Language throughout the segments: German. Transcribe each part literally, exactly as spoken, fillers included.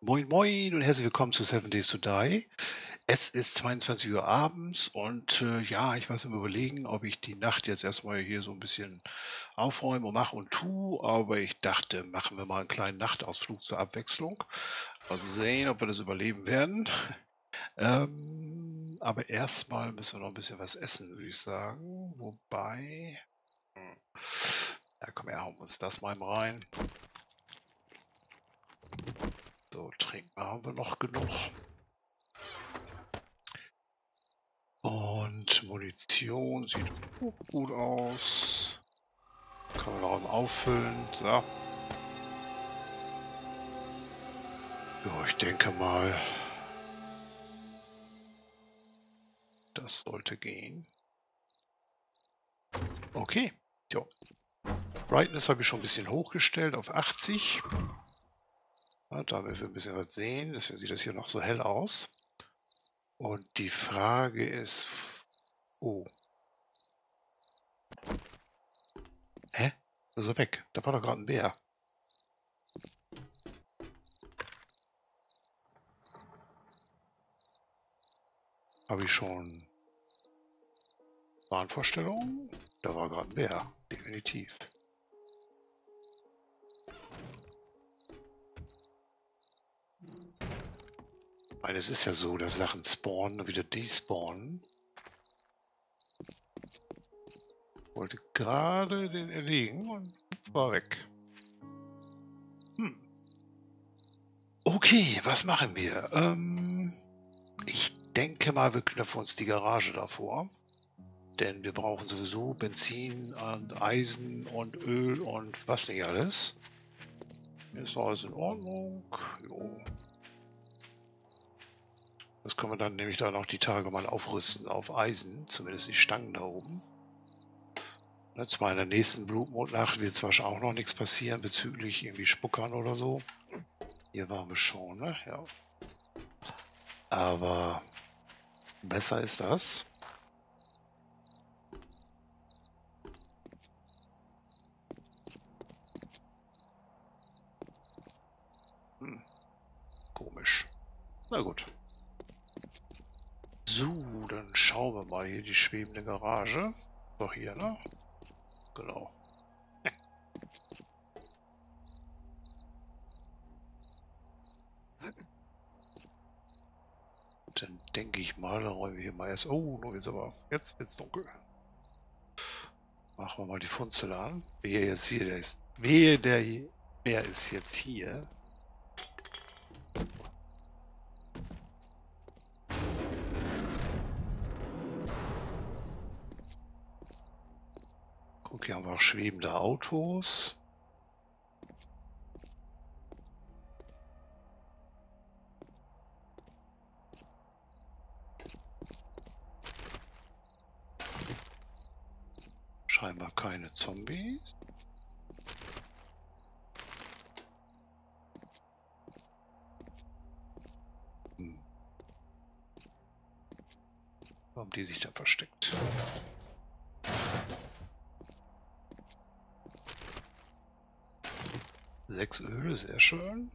Moin Moin und herzlich willkommen zu Seven Days to Die. Es ist zweiundzwanzig Uhr abends und äh, ja, ich war so am Überlegen, ob ich die Nacht jetzt erstmal hier so ein bisschen aufräume und mache und tue, aber ich dachte, machen wir mal einen kleinen Nachtausflug zur Abwechslung. Mal sehen, ob wir das überleben werden. ähm, aber erstmal müssen wir noch ein bisschen was essen, würde ich sagen. Wobei... Ja, komm her, hauen wir uns das mal rein. So, trinken haben wir noch genug. Und Munition sieht gut aus. Kann man noch auffüllen. So. Ja, ich denke mal, das sollte gehen. Okay. Ja. Brightness habe ich schon ein bisschen hochgestellt auf achtzig. Ja, damit wir ein bisschen was sehen, deswegen sieht das hier noch so hell aus. Und die Frage ist... Oh. Hä? Da ist er weg. Da war doch gerade ein Bär. Habe ich schon... Wahnvorstellungen? Da war gerade ein Bär. Definitiv. Weil es ist ja so, dass Sachen spawnen und wieder despawnen. Wollte gerade den erlegen und war weg. Hm. Okay, was machen wir? Ähm, ich denke mal, wir knöpfen uns die Garage davor. Denn wir brauchen sowieso Benzin und Eisen und Öl und was nicht alles. Ist alles in Ordnung. Jo. Das können wir dann nämlich dann auch die Tage mal aufrüsten auf Eisen, zumindest die Stangen da oben. Und zwar in der nächsten Blutmondnacht wird zwar auch noch nichts passieren bezüglich irgendwie Spuckern oder so. Hier waren wir schon, ne? Ja. Aber besser ist das. Hm. Komisch. Na gut. So, dann schauen wir mal hier die schwebende Garage. Doch hier, ne? Genau. Dann denke ich mal, dann räumen wir hier mal erst. Oh, nur jetzt aber. Jetzt wird's dunkel. Machen wir mal die Funzel an. Wer jetzt hier, der ist. Wer der Bär ist jetzt hier. Hier haben wir auch schwebende Autos. Scheinbar keine Zombies. Hm. Warum die sich da versteckt? Sechs Öle, sehr schön.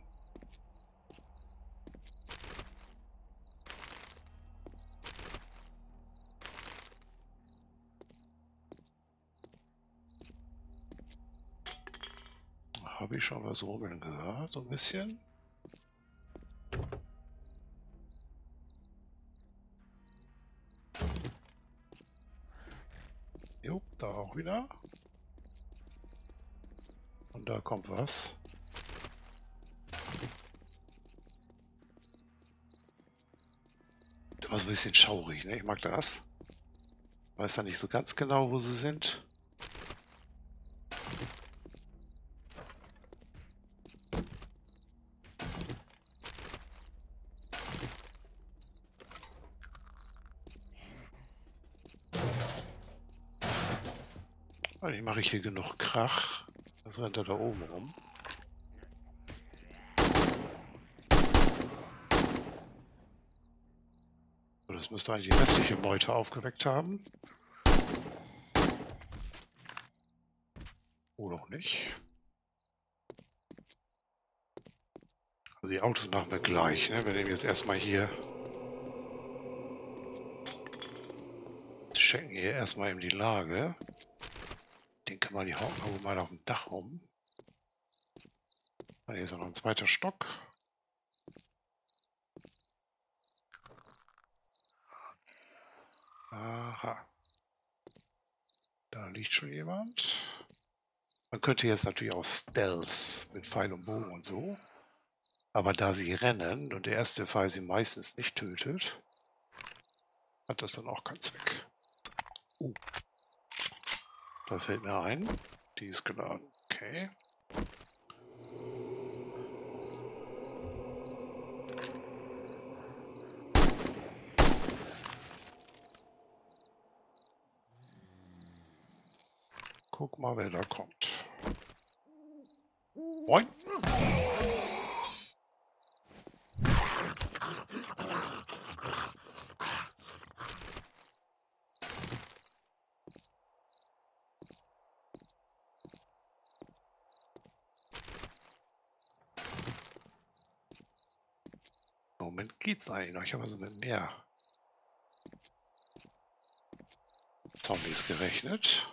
Habe ich schon was rubbeln gehört, so ein bisschen. Jo, da auch wieder. Und da kommt was. War so ein bisschen schaurig, ne? Ich mag das. Weiß ja nicht so ganz genau, wo sie sind. Eigentlich mache ich hier genug Krach. Was rennt er da oben rum? Das müsste eigentlich die restliche Beute aufgeweckt haben. Oder auch nicht. Also die Autos machen wir gleich, ne? Wir nehmen jetzt erstmal hier. Checken hier erstmal eben die Lage. Ich denke mal, die hauen mal auf dem Dach rum. Hier ist auch noch ein zweiter Stock. Aha. Da liegt schon jemand. Man könnte jetzt natürlich auch Stealth mit Pfeil und Bogen und so. Aber da sie rennen und der erste Pfeil sie meistens nicht tötet, hat das dann auch keinen Zweck. Uh. Da fällt mir ein. Die ist geladen. Okay. Guck mal, wer da kommt. Moin! Im Moment geht's eigentlich noch. Ich habe also mit mehr Zombies gerechnet.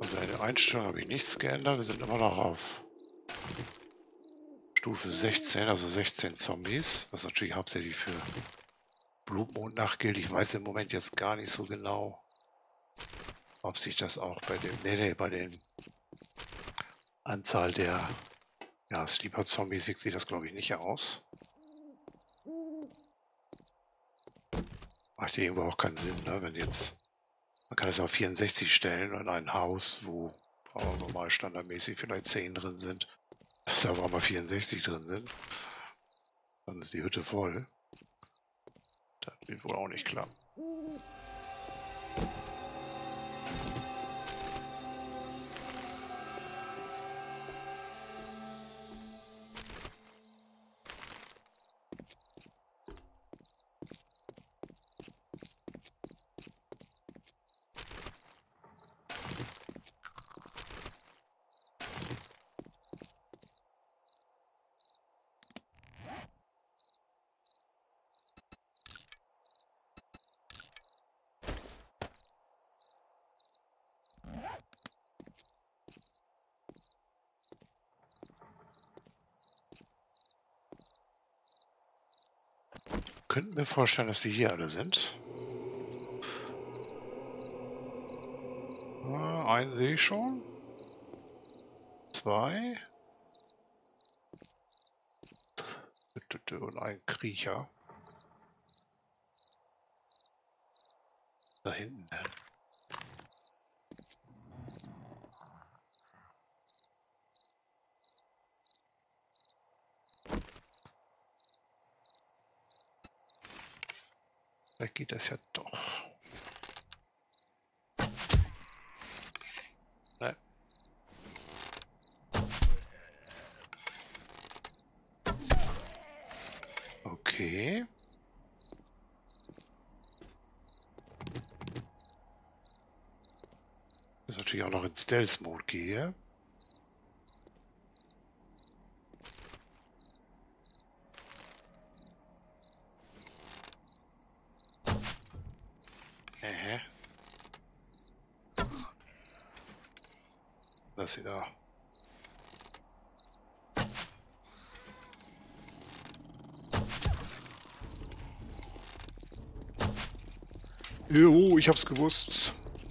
Seine Einstellung habe ich nichts geändert. Wir sind immer noch auf Stufe sechzehn, also sechzehn Zombies, was natürlich hauptsächlich für Blutmondnacht gilt. Ich weiß im Moment jetzt gar nicht so genau, ob sich das auch bei dem, nee, nee, bei den Anzahl der ja, Sleeper-Zombies sieht das, glaube ich, nicht aus. Macht ja irgendwo auch keinen Sinn, ne? Wenn jetzt... Man kann es auf vierundsechzig stellen und ein Haus, wo aber normal standardmäßig vielleicht zehn drin sind, dass aber mal vierundsechzig drin sind. Dann ist die Hütte voll. Das wird wohl auch nicht klappen. Könnten wir vorstellen, dass sie hier alle sind. Ja, einen sehe ich schon. Zwei. Und ein Kriecher. Da hinten. Da geht das ja doch. Nein. Okay. Das ist natürlich auch noch in Stealth-Mode gehe. Das hier da. Jo, ich hab's gewusst. Und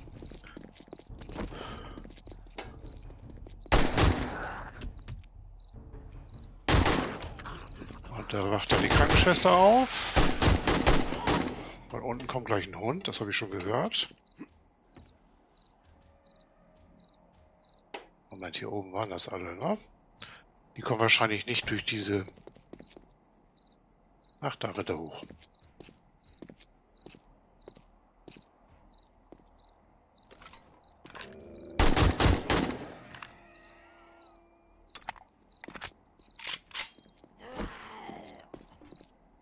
da wacht dann die Krankenschwester auf. Von unten kommt gleich ein Hund, das habe ich schon gehört. Hier oben waren das alle, ne? Die kommen wahrscheinlich nicht durch diese... Ach, da Ritter hoch.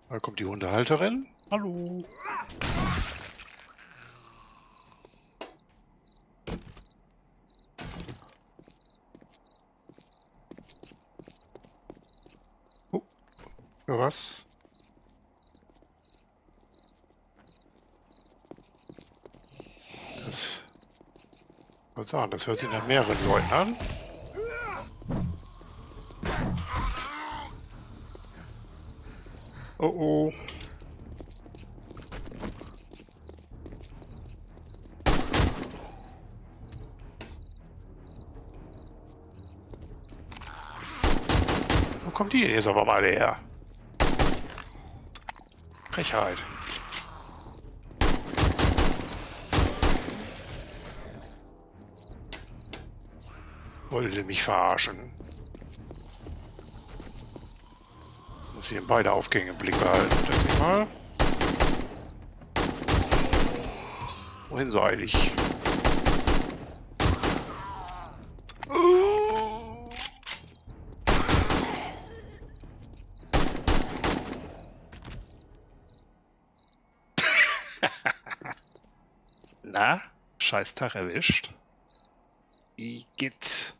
Da kommt die Hundehalterin. Hallo. Was? Das... Was sagen? Das hört sich nach mehreren Leuten an. Oh oh. Wo kommen die denn jetzt aber mal her? Frechheit. Wollte mich verarschen. Muss ich in beide Aufgänge im Blick behalten. Denke mal. Wohin so eilig? Na? Scheiß Tag erwischt. Igitt.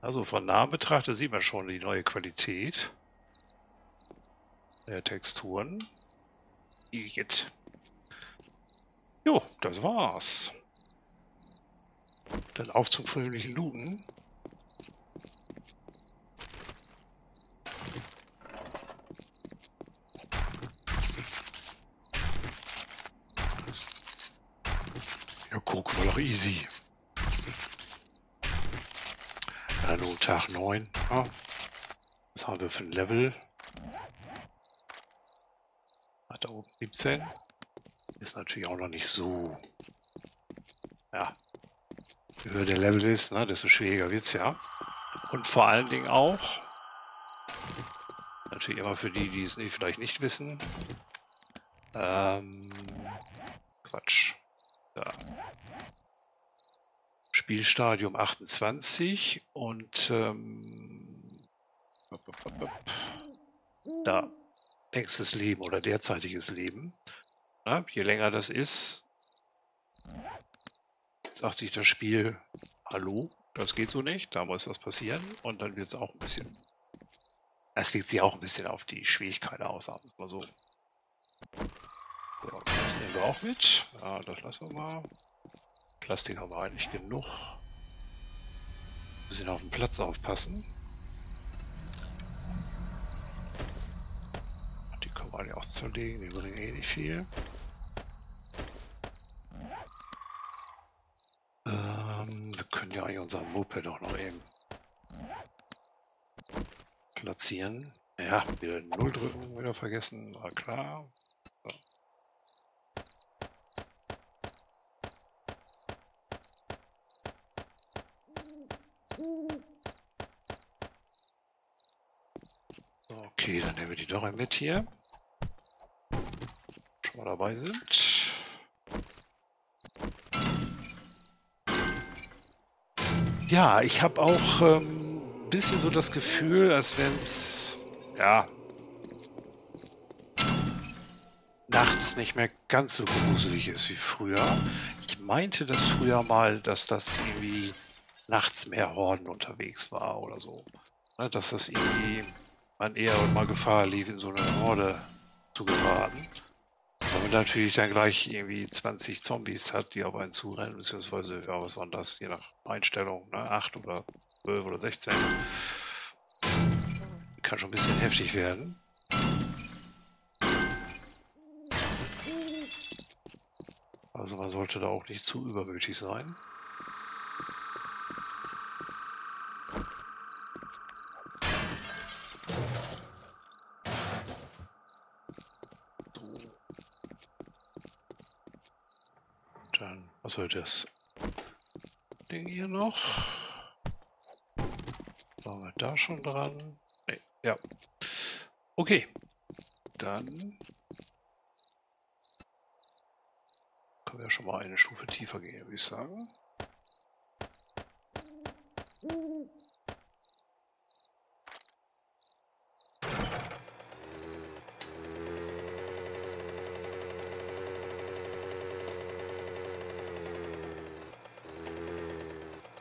Also von nahem betrachtet sieht man schon die neue Qualität der Texturen. Igitt. Jo, das war's. Dann auf zum fröhlichen Looten. Guck, war doch easy. Hallo, Tag neun. Ah, was haben wir für ein Level? Ah, da oben siebzehn. Ist natürlich auch noch nicht so. Ja. Je höher der Level ist, ne, desto schwieriger wird es ja. Und vor allen Dingen auch, natürlich immer für die, die es nicht, vielleicht nicht wissen, ähm, Quatsch. Ja. Spielstadium achtundzwanzig und ähm, da längstes Leben oder derzeitiges Leben. Na, je länger das ist, sagt sich das Spiel, hallo, das geht so nicht, da muss was passieren und dann wird es auch ein bisschen, es wirkt sich auch ein bisschen auf die Schwierigkeit aus, sagen wir mal so. So, das nehmen wir auch mit. Ja, das lassen wir mal. Plastik haben wir eigentlich genug. Müssen auf den Platz aufpassen. Die können wir eigentlich auch zerlegen. Die bringen eh nicht viel. Ähm, wir können ja eigentlich unseren Moped auch noch eben platzieren. Ja, wieder null drücken, wieder vergessen. War klar. Okay, dann nehmen wir die doch mit hier. Schon mal dabei sind. Ja, ich habe auch ähm, ein bisschen so das Gefühl, als wenn es ja nachts nicht mehr ganz so gruselig ist wie früher. Ich meinte das früher mal, dass das irgendwie nachts mehr Horden unterwegs war oder so. Dass das irgendwie man eher und mal Gefahr lief, in so eine Horde zu geraten. Wenn man natürlich dann gleich irgendwie zwanzig Zombies hat, die auf einen zurennen, beziehungsweise, ja, was waren das, je nach Einstellung, ne? acht oder zwölf oder sechzehn. Kann schon ein bisschen heftig werden. Also man sollte da auch nicht zu übermütig sein. Was soll das Ding hier noch? Waren wir da schon dran? Nee, ja. Okay. Dann können wir schon mal eine Stufe tiefer gehen, würde ich sagen.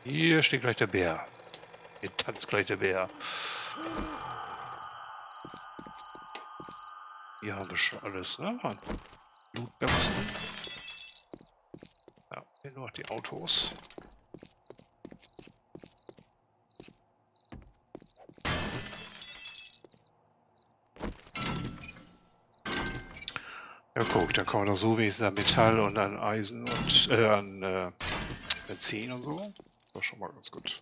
Hier steht gleich der Bär. Hier tanzt gleich der Bär. Hier haben wir schon alles, ne? Blutböchsen. Ja, hier noch die Autos. Ja, guck, da kann man doch so wenigstens an Metall und an Eisen und äh, an äh, Benzin und so. Das war schon mal ganz gut.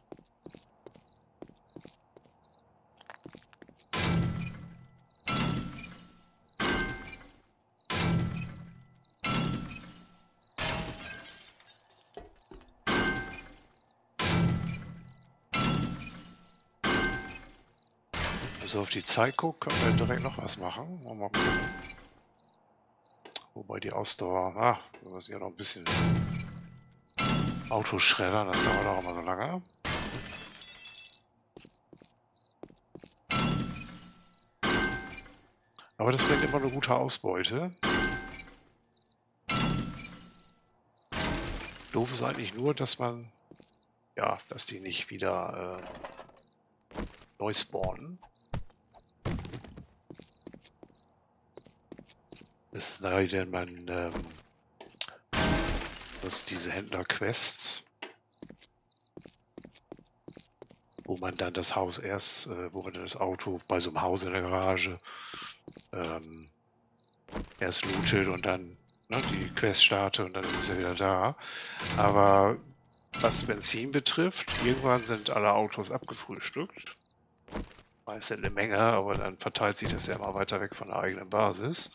Also auf die Zeit gucken, können wir direkt noch was machen. Mal mal Wobei die Ausdauer, ah, wir müssen ja noch ein bisschen Autoschreddern, das dauert auch immer so lange. Aber das bringt immer eine gute Ausbeute. Doof ist eigentlich nur, dass man, ja, dass die nicht wieder äh, neu spawnen. Ist leider man ähm, was diese Händler-Quests, wo man dann das Haus erst, äh, wo man dann das Auto bei so einem Haus in der Garage ähm, erst lootet und dann ne, die Quest startet und dann ist es ja wieder da. Aber was Benzin betrifft, irgendwann sind alle Autos abgefrühstückt. Meist eine Menge, aber dann verteilt sich das ja immer weiter weg von der eigenen Basis.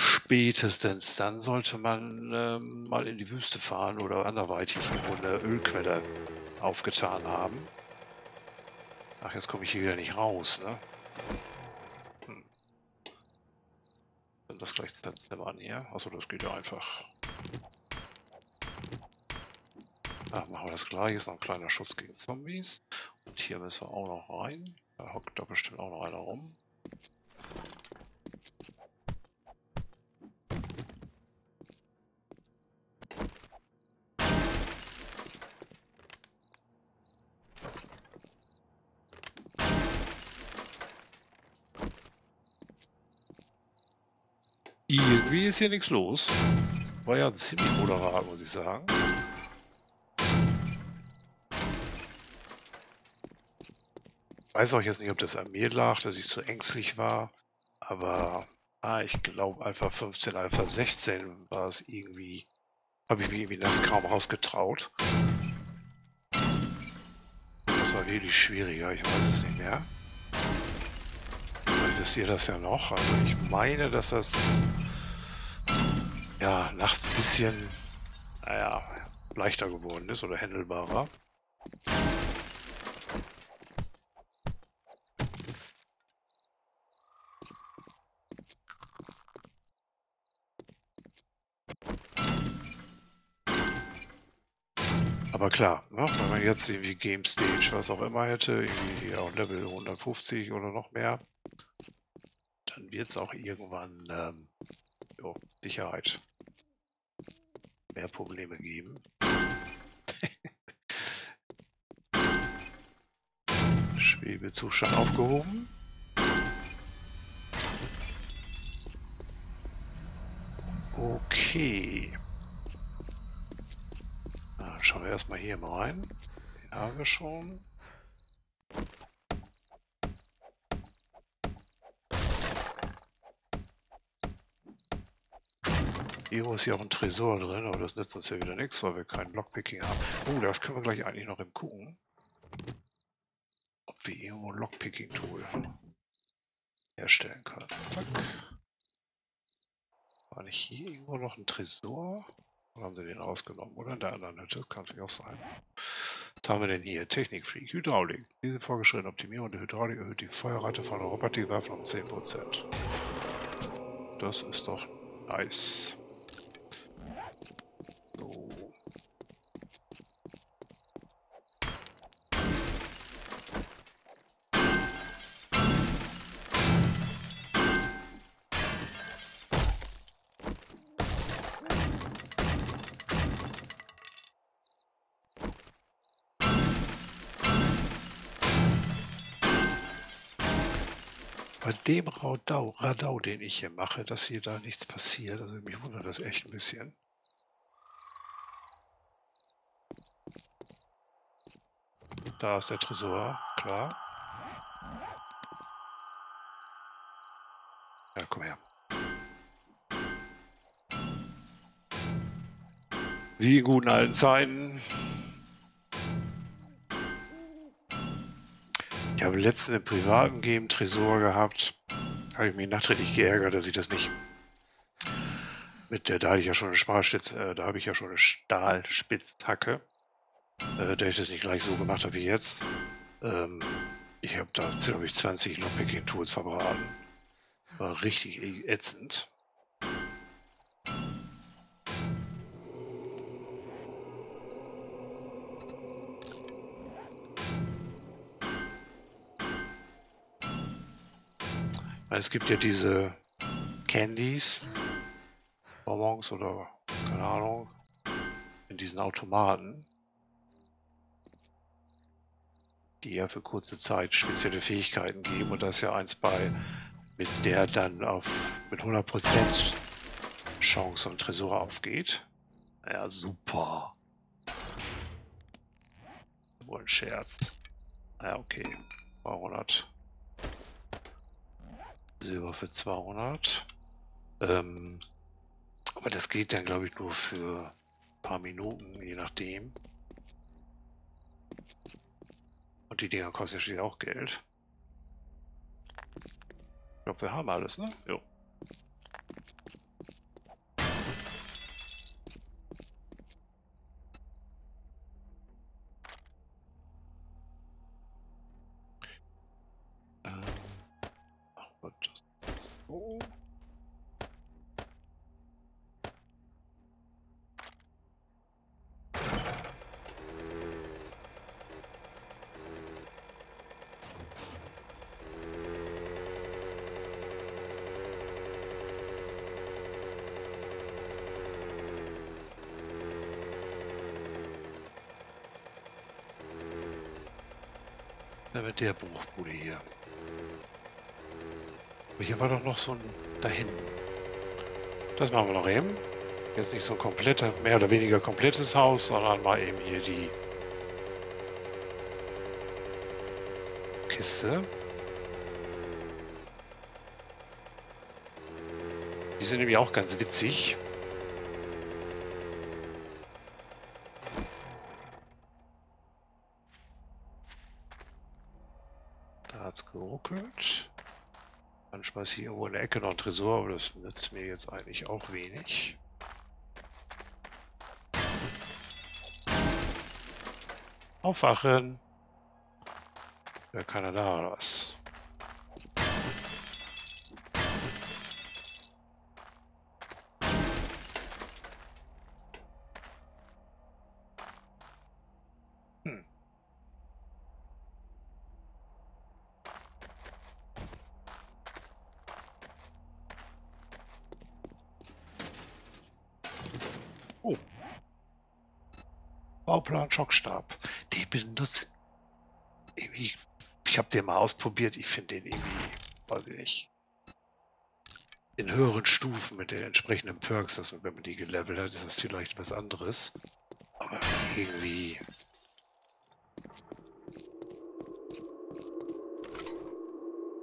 Spätestens dann sollte man ähm, mal in die Wüste fahren oder anderweitig irgendwo eine Ölquelle aufgetan haben. Ach, jetzt komme ich hier wieder nicht raus, ne? Hm. Sind das gleich Step an hier? Achso, das geht ja einfach. Ach, machen wir das gleich. Ist noch ein kleiner Schutz gegen Zombies. Und hier müssen wir auch noch rein. Da hockt da bestimmt auch noch einer rum. Irgendwie ist hier nichts los. War ja ziemlich moderat, muss ich sagen. Ich weiß auch jetzt nicht, ob das an mir lag, dass ich zu ängstlich war. Aber ah, ich glaube, Alpha fünfzehn, Alpha sechzehn war es irgendwie. Habe ich mich irgendwie das kaum rausgetraut. Das war wirklich schwieriger, ich weiß es nicht mehr. Wisst ihr das ja noch? Also ich meine, dass das ja nachts ein bisschen naja, leichter geworden ist oder händelbarer. Aber klar, ne? Wenn man jetzt irgendwie Game Stage, was auch immer hätte, irgendwie auch Level hundertfünfzig oder noch mehr, dann wird es auch irgendwann ähm, jo, Sicherheit mehr Probleme geben. Schwebezustand aufgehoben. Okay. Na, schauen wir erstmal hier mal rein. Den haben wir schon. Irgendwo ist hier auch ein Tresor drin, aber das nützt uns ja wieder nichts, weil wir keinen Lockpicking haben. Oh, das können wir gleich eigentlich noch eben gucken. Ob wir irgendwo ein Lockpicking-Tool herstellen können. Zack. War nicht hier irgendwo noch ein Tresor? Oder haben sie den rausgenommen? Oder in der anderen Hütte? Kann es auch sein. Was haben wir denn hier? Technik-Freak, Hydraulik. Diese vorgeschrittene Optimierung der Hydraulik erhöht die Feuerrate von Robotikwaffen um zehn Prozent. Das ist doch nice. bei dem Radau, Radau, den ich hier mache, dass hier da nichts passiert. Also mich wundert das echt ein bisschen. Da ist der Tresor, klar. Ja, komm her. Wie in guten alten Zeiten. Ich habe letztens im privaten Game Tresor gehabt. Habe ich mich nachträglich geärgert, dass ich das nicht mit der, da hatte ich ja schon eine Stahlspitz, äh, da habe ich ja schon eine Stahlspitzhacke. Äh, der ich das nicht gleich so gemacht habe wie jetzt. Ähm, ich habe da ziemlich zwanzig Lockpicking Tools verbraten. War richtig ätzend. Es gibt ja diese Candies, Bonbons oder keine Ahnung, in diesen Automaten, die ja für kurze Zeit spezielle Fähigkeiten geben, und da ist ja eins bei, mit der dann auf mit hundert Prozent Chance und Tresor aufgeht. Ja, super. Wohl ein Scherz. Ja, okay. zweihundert. Silber für zweihundert. Ähm, aber das geht dann, glaube ich, nur für ein paar Minuten, je nachdem. Und die Dinger kosten ja schließlich auch Geld. Ich glaube, wir haben alles, ne? Jo. Mit der Bruchbude hier. Aber hier war doch noch so ein da hinten. Das machen wir noch eben. Jetzt nicht so ein kompletter, mehr oder weniger komplettes Haus, sondern mal eben hier die Kiste. Die sind nämlich auch ganz witzig. Geruckelt. Dann schmeiß ich irgendwo in der Ecke noch einen Tresor, aber das nützt mir jetzt eigentlich auch wenig. Aufwachen! Wer kann da da oder was? Bauplan Schockstab. Den benutze ich. Ich habe den mal ausprobiert. Ich finde den irgendwie, weiß ich nicht, in höheren Stufen mit den entsprechenden Perks, dass man, wenn man die gelevelt hat, ist das vielleicht was anderes. Aber irgendwie.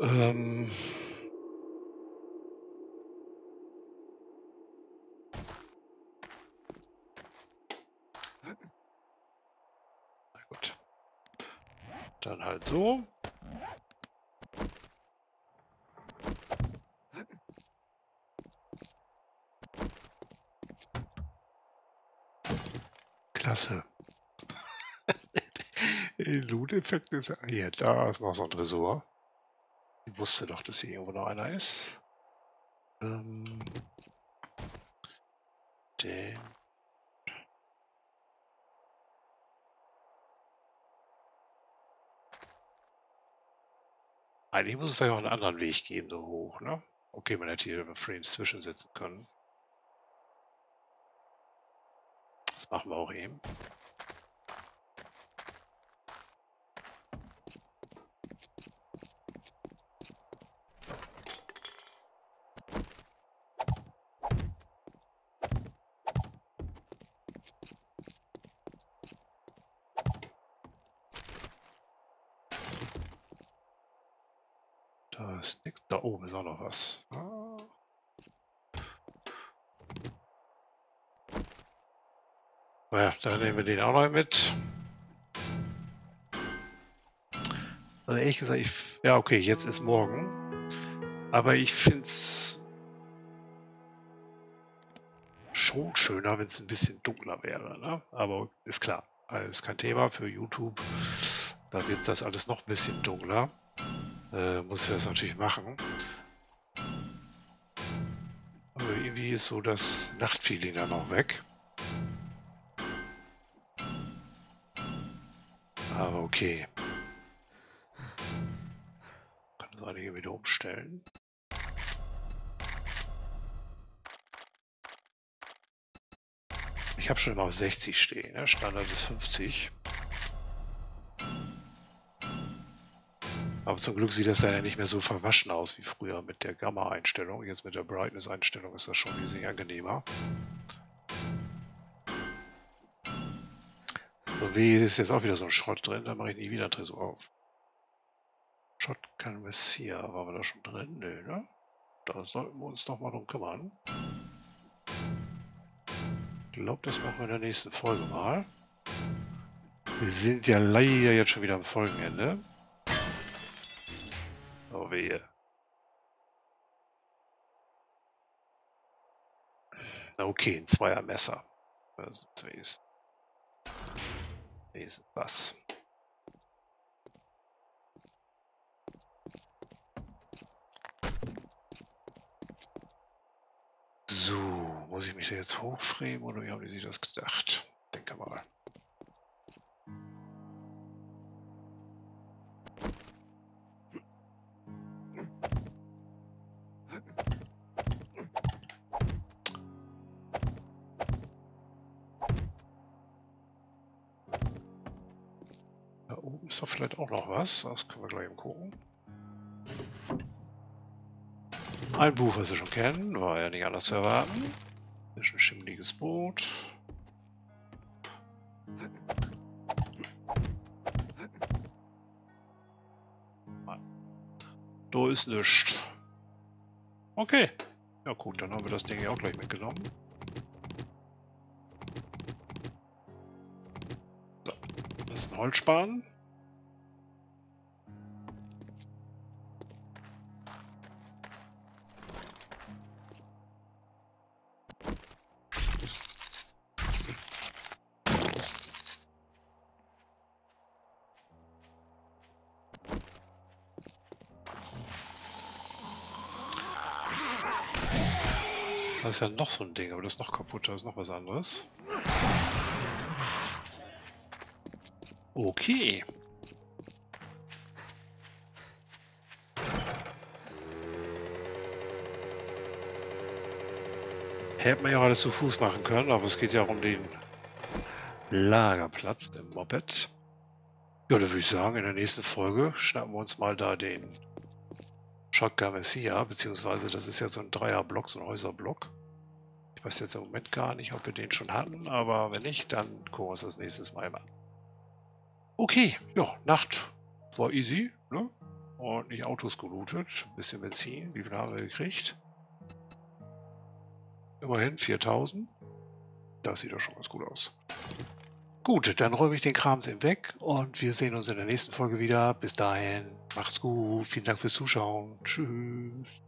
Ähm. Dann halt so. Klasse. Loot-Effekt ist hier. Da ist noch so ein Tresor. Ich wusste doch, dass hier irgendwo noch einer ist. Ähm. Den. Eigentlich muss es ja auch einen anderen Weg geben, so hoch, ne? Okay, man hätte hier Frames zwischensetzen können. Das machen wir auch eben. Da ist nichts. Da oben ist auch noch was. Ah. Naja, dann nehmen wir den auch noch mit. Also ehrlich gesagt, ich, ja okay, jetzt ist morgen. Aber ich finde es schon schöner, wenn es ein bisschen dunkler wäre. Ne? Aber ist klar, alles kein Thema für YouTube. Da wird das alles noch ein bisschen dunkler. Äh, muss ich das natürlich machen. Aber irgendwie ist so das Nachtfeeling dann auch weg. Aber okay. Ich kann das einige wieder umstellen. Ich habe schon immer auf sechzig stehen, ne? Standard ist fünfzig. Aber zum Glück sieht das leider nicht mehr so verwaschen aus wie früher mit der Gamma-Einstellung. Jetzt mit der Brightness-Einstellung ist das schon wesentlich angenehmer. Und wie ist jetzt auch wieder so ein Schrott drin, da mache ich nie wieder einen Tresor auf. Shotgun Messiah, waren wir da schon drin? Nö, ne? Da sollten wir uns doch mal drum kümmern. Ich glaube, das machen wir in der nächsten Folge mal. Wir sind ja leider jetzt schon wieder am Folgenende. Oh wehe. Okay, ein Zweier Messer. Das ist was. So, muss ich mich da jetzt hochfremen oder wie haben die sich das gedacht? Denke mal. Da oben ist doch vielleicht auch noch was. Das können wir gleich eben gucken. Ein Buch, was wir schon kennen, war ja nicht anders zu erwarten. Das ist ein schimmeliges Boot. Mann. Da ist nichts. Okay. Ja gut, dann haben wir das Ding ja auch gleich mitgenommen. So. Das ist ein Holzspan. Das ist ja noch so ein Ding, aber das ist noch kaputt, da ist noch was anderes. Okay. Hätte man ja auch alles zu Fuß machen können, aber es geht ja auch um den Lagerplatz im Moped. Ja, dann würde ich sagen, in der nächsten Folge schnappen wir uns mal da den Shotgun Messiah, beziehungsweise das ist ja so ein Dreierblock, so ein Häuserblock. Ich weiß jetzt im Moment gar nicht, ob wir den schon hatten, aber wenn nicht, dann gucken wir uns das nächstes Mal an. Okay, ja, Nacht war easy, ne? Ordentlich Autos gelootet, ein bisschen Benzin, wie viel haben wir gekriegt? Immerhin viertausend. Das sieht doch schon ganz gut aus. Gut, dann räume ich den Kram eben weg und wir sehen uns in der nächsten Folge wieder. Bis dahin, macht's gut, vielen Dank fürs Zuschauen, tschüss.